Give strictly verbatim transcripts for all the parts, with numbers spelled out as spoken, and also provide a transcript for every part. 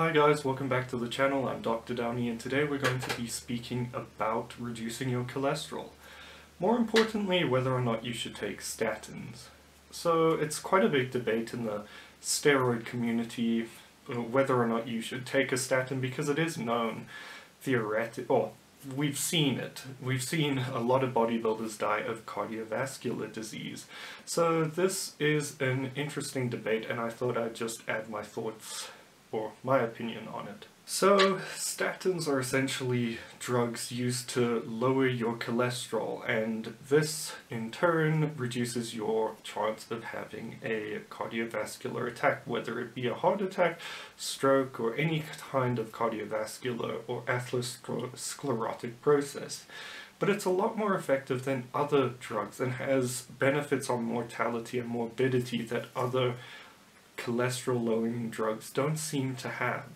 Hi guys, welcome back to the channel. I'm Doctor Downey and today we're going to be speaking about reducing your cholesterol. More importantly, whether or not you should take statins. So it's quite a big debate in the steroid community whether or not you should take a statin because it is known theoretic, or we've seen it. We've seen a lot of bodybuilders die of cardiovascular disease. So this is an interesting debate and I thought I'd just add my thoughts or my opinion on it. So statins are essentially drugs used to lower your cholesterol, and this in turn reduces your chance of having a cardiovascular attack, whether it be a heart attack, stroke, or any kind of cardiovascular or atherosclerotic process. But it's a lot more effective than other drugs and has benefits on mortality and morbidity that other cholesterol-lowering drugs don't seem to have,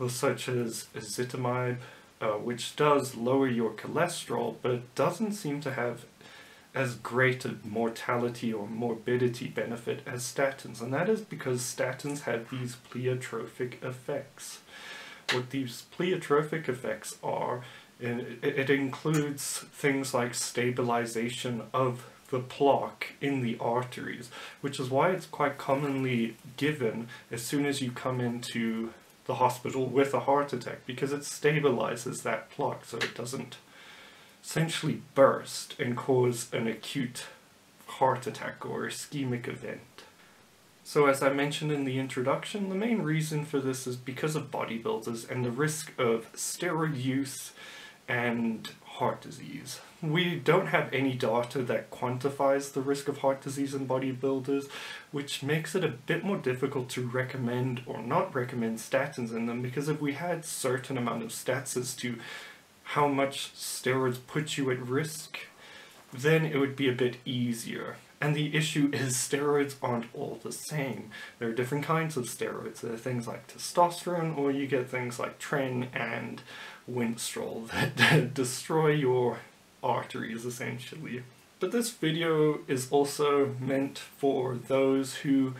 well, such as ezetimibe, uh, which does lower your cholesterol, but doesn't seem to have as great a mortality or morbidity benefit as statins, and that is because statins have these pleiotropic effects. What these pleiotropic effects are, and it, it includes things like stabilization of the plaque in the arteries, which is why it's quite commonly given as soon as you come into the hospital with a heart attack, because it stabilizes that plaque so it doesn't essentially burst and cause an acute heart attack or ischemic event. So as I mentioned in the introduction, the main reason for this is because of bodybuilders and the risk of steroid use and heart disease. We don't have any data that quantifies the risk of heart disease in bodybuilders, which makes it a bit more difficult to recommend or not recommend statins in them, because if we had certain amount of stats as to how much steroids put you at risk, then it would be a bit easier. And the issue is steroids aren't all the same. There are different kinds of steroids. There are things like testosterone, or you get things like Tren and Winstrol that, that destroy your arteries, essentially. But this video is also meant for those who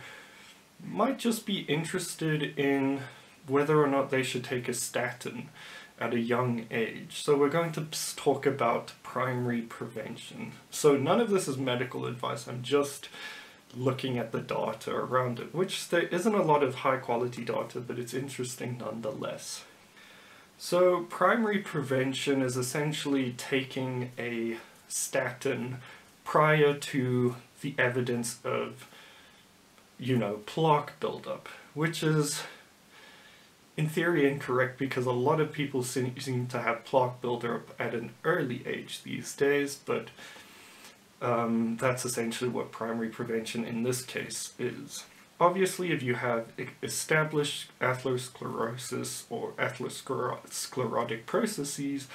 might just be interested in whether or not they should take a statin at a young age. So we're going to talk about primary prevention. So none of this is medical advice, I'm just looking at the data around it, which there isn't a lot of high quality data, but it's interesting nonetheless. So primary prevention is essentially taking a statin prior to the evidence of, you know, plaque buildup, which is in theory incorrect because a lot of people seem, seem to have plaque buildup at an early age these days, but um, that's essentially what primary prevention in this case is. Obviously, if you have established atherosclerosis or atherosclerotic processes,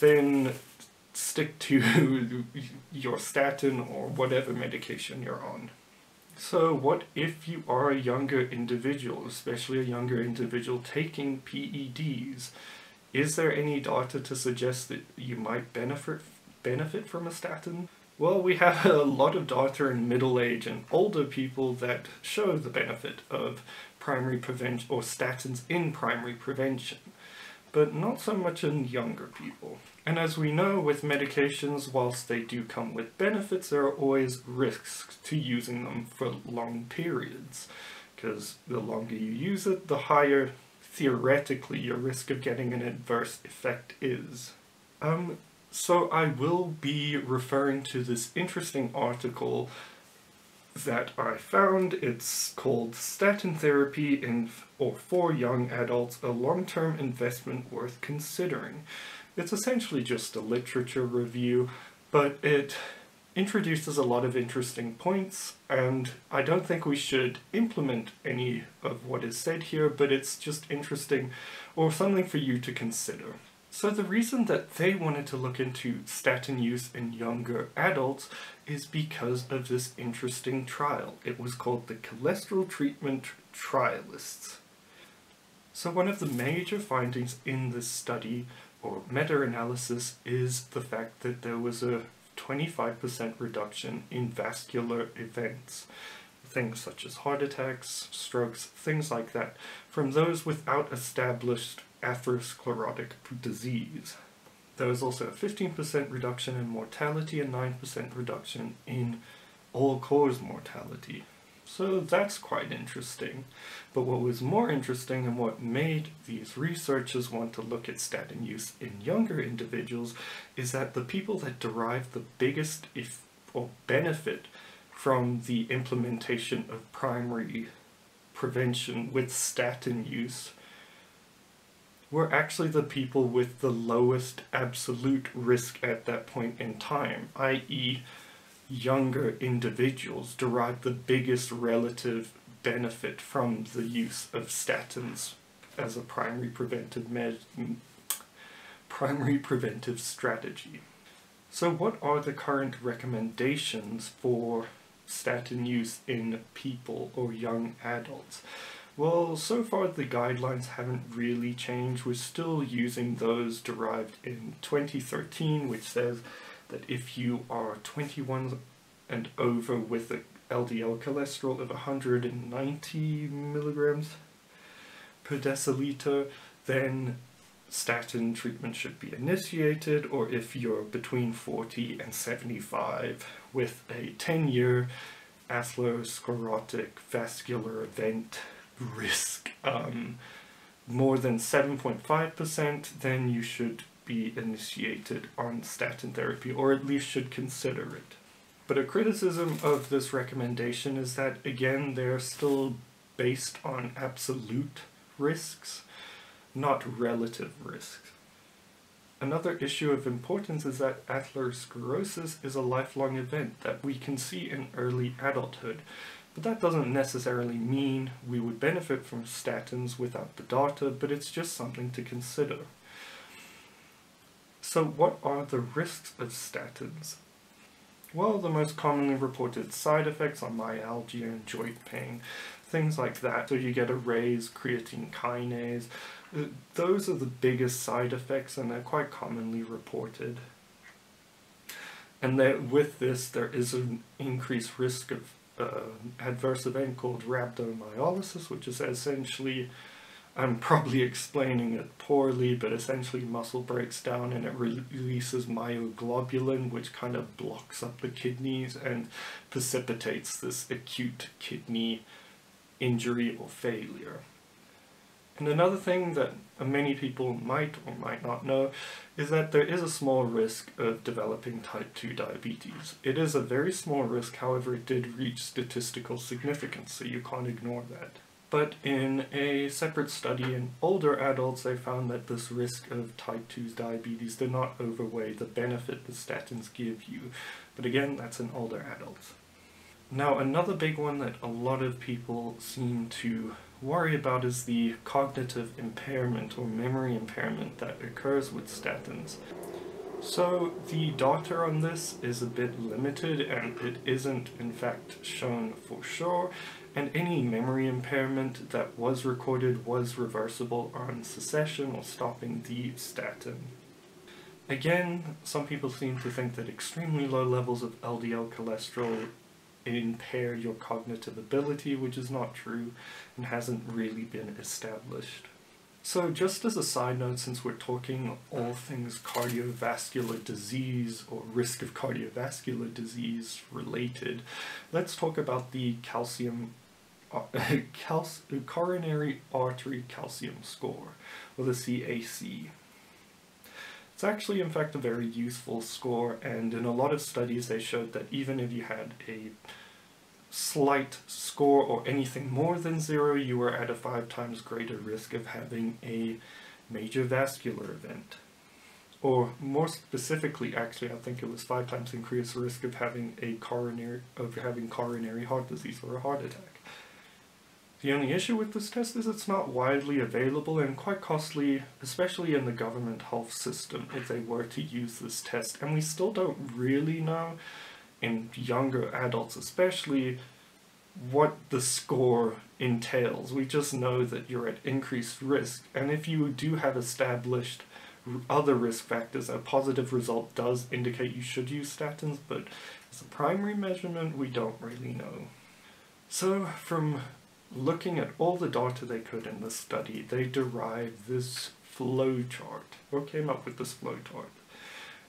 then stick to your statin or whatever medication you're on. So what if you are a younger individual, especially a younger individual taking P E Ds? Is there any data to suggest that you might benefit benefit from a statin? Well, we have a lot of data in middle age and older people that show the benefit of primary prevention or statins in primary prevention, but not so much in younger people. And as we know, with medications, whilst they do come with benefits, there are always risks to using them for long periods, because the longer you use it, the higher, theoretically, your risk of getting an adverse effect is. Um, so I will be referring to this interesting article that I found. It's called Statin Therapy in or for Young Adults, a Long-Term Investment Worth Considering. It's essentially just a literature review, but it introduces a lot of interesting points, and I don't think we should implement any of what is said here, but it's just interesting or something for you to consider. So the reason that they wanted to look into statin use in younger adults is because of this interesting trial. It was called the Cholesterol Treatment Trialists. So one of the major findings in this study or meta-analysis is the fact that there was a twenty-five percent reduction in vascular events. things such as heart attacks, strokes, things like that, from those without established atherosclerotic disease. There was also a fifteen percent reduction in mortality and nine percent reduction in all-cause mortality. So that's quite interesting. But what was more interesting and what made these researchers want to look at statin use in younger individuals is that the people that derived the biggest if or benefit from the implementation of primary prevention with statin use were actually the people with the lowest absolute risk at that point in time, that is younger individuals derived the biggest relative benefit from the use of statins as a primary preventive me- primary preventive strategy. So what are the current recommendations for statin use in people or young adults? Well, so far the guidelines haven't really changed. We're still using those derived in twenty thirteen, which says that if you are twenty-one and over with an L D L cholesterol of one hundred ninety milligrams per deciliter, then statin treatment should be initiated, or if you're between forty and seventy-five with a ten-year atherosclerotic vascular event risk um, more than seven point five percent, then you should be initiated on statin therapy, or at least should consider it. But a criticism of this recommendation is that, again, they're still based on absolute risks, not relative risks. Another issue of importance is that atherosclerosis is a lifelong event that we can see in early adulthood. But that doesn't necessarily mean we would benefit from statins without the data, but it's just something to consider. So what are the risks of statins? Well, the most commonly reported side effects are myalgia and joint pain, things like that. So you get a raised creatine kinase. Those are the biggest side effects, and they're quite commonly reported. And that with this, there is an increased risk of an uh, adverse event called rhabdomyolysis, which is essentially, I'm probably explaining it poorly, but essentially muscle breaks down and it releases myoglobin, which kind of blocks up the kidneys and precipitates this acute kidney injury or failure. And another thing that many people might or might not know is that there is a small risk of developing type two diabetes. It is a very small risk, however it did reach statistical significance, so you can't ignore that. But in a separate study in older adults, they found that this risk of type two diabetes did not outweigh the benefit the statins give you. But again, that's in older adults. Now, another big one that a lot of people seem to worry about is the cognitive impairment or memory impairment that occurs with statins. So the data on this is a bit limited, and it isn't in fact shown for sure, and any memory impairment that was recorded was reversible on cessation or stopping the statin. Again, some people seem to think that extremely low levels of L D L cholesterol impair your cognitive ability, which is not true and hasn't really been established. So just as a side note, since we're talking all things cardiovascular disease or risk of cardiovascular disease related, let's talk about the calcium, uh, cal coronary artery calcium score, or the C A C. It's actually, in fact, a very useful score, and in a lot of studies they showed that even if you had a slight score or anything more than zero, you were at a five times greater risk of having a major vascular event. Or more specifically, actually, I think it was five times increased risk of having a coronary of having coronary heart disease or a heart attack. The only issue with this test is it's not widely available and quite costly, especially in the government health system, if they were to use this test. And we still don't really know, in younger adults especially, what the score entails. We just know that you're at increased risk, and if you do have established other risk factors, a positive result does indicate you should use statins, but as a primary measurement, we don't really know. So from looking at all the data they could in this study, they derived this flow chart, or came up with this flow chart.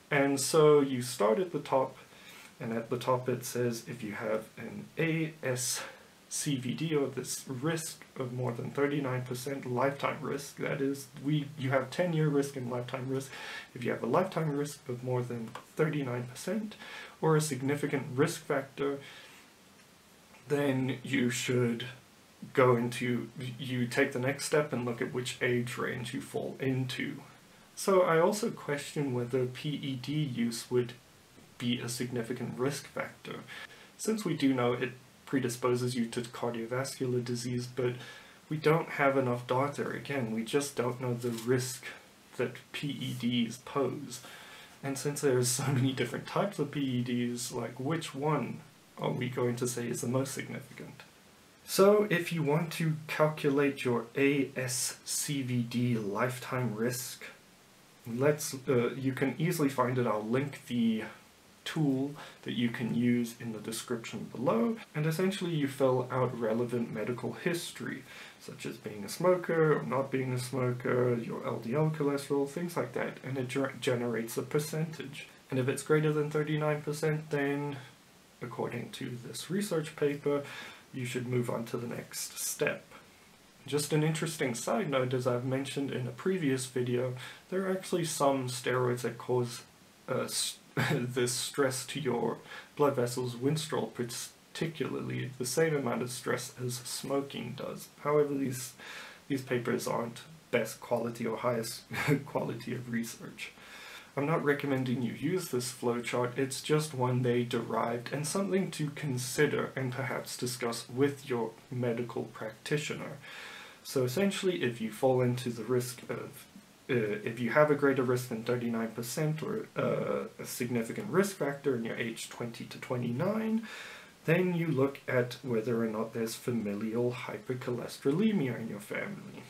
And so you start at the top, and at the top it says if you have an A S C V D, or this risk of more than thirty-nine percent lifetime risk, that is, we you have ten-year risk and lifetime risk. If you have a lifetime risk of more than thirty-nine percent, or a significant risk factor, then you should go into, you take the next step and look at which age range you fall into. So I also question whether P E D use would be a significant risk factor, since we do know it predisposes you to cardiovascular disease, but we don't have enough data. Again, we just don't know the risk that P E Ds pose. And since there are so many different types of P E Ds, like, which one are we going to say is the most significant? So if you want to calculate your A S C V D lifetime risk, let's uh, you can easily find it. I'll link the tool that you can use in the description below, and essentially you fill out relevant medical history, such as being a smoker or not being a smoker, your L D L cholesterol, things like that, and it generates a percentage. And if it's greater than thirty-nine percent, then according to this research paper, you should move on to the next step. Just an interesting side note, as I've mentioned in a previous video, there are actually some steroids that cause uh, st this stress to your blood vessels, Winstrol particularly, the same amount of stress as smoking does. However, these, these papers aren't best quality or highest quality of research. I'm not recommending you use this flowchart, it's just one they derived and something to consider and perhaps discuss with your medical practitioner. So essentially, if you fall into the risk of, uh, if you have a greater risk than thirty-nine percent or uh, a significant risk factor in your age twenty to twenty-nine, then you look at whether or not there's familial hypercholesterolemia in your family.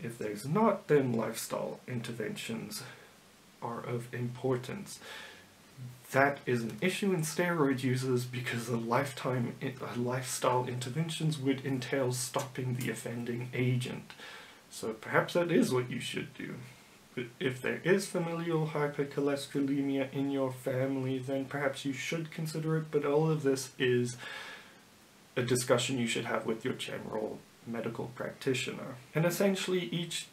If there's not, then lifestyle interventions are of importance. That is an issue in steroid users because a lifetime a lifestyle interventions would entail stopping the offending agent. So perhaps that is what you should do. But if there is familial hypercholesterolemia in your family, then perhaps you should consider it, but all of this is a discussion you should have with your general medical practitioner. And essentially each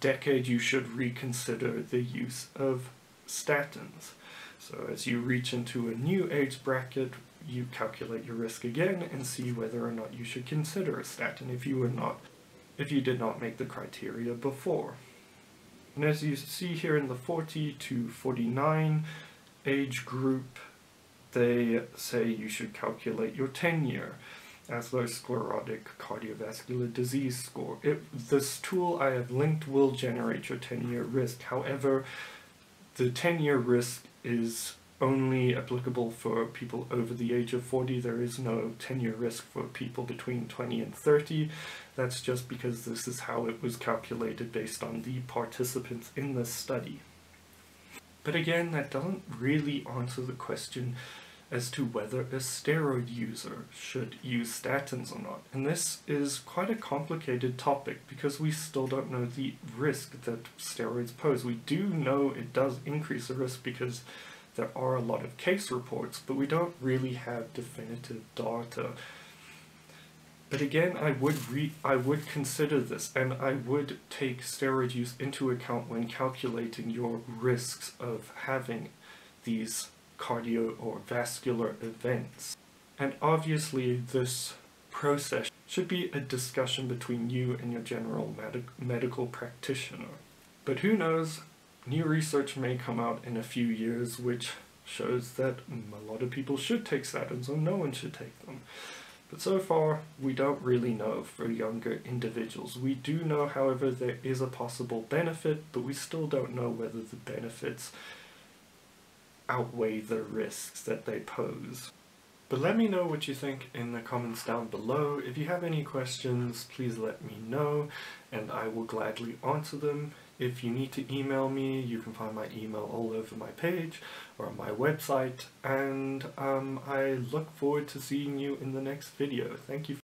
decade you should reconsider the use of statins. So as you reach into a new age bracket, you calculate your risk again and see whether or not you should consider a statin if you were not, if you did not make the criteria before. And as you see here in the forty to forty-nine age group, they say you should calculate your ten-year atherosclerotic cardiovascular disease score. It, this tool I have linked will generate your ten-year risk. However, the ten-year risk is only applicable for people over the age of forty. There is no ten-year risk for people between twenty and thirty. That's just because this is how it was calculated based on the participants in this study. But again, that doesn't really answer the question as to whether a steroid user should use statins or not. And this is quite a complicated topic because we still don't know the risk that steroids pose. We do know it does increase the risk because there are a lot of case reports, but we don't really have definitive data. But again, I would re I would consider this, and I would take steroid use into account when calculating your risks of having these cardio or vascular events. And obviously this process should be a discussion between you and your general med medical practitioner. But who knows, new research may come out in a few years which shows that a lot of people should take statins or no one should take them. But so far we don't really know for younger individuals. We do know, however, there is a possible benefit, but we still don't know whether the benefits outweigh the risks that they pose. But let me know what you think in the comments down below. If you have any questions, please let me know and I will gladly answer them. If you need to email me, you can find my email all over my page or on my website, and um, I look forward to seeing you in the next video. Thank you.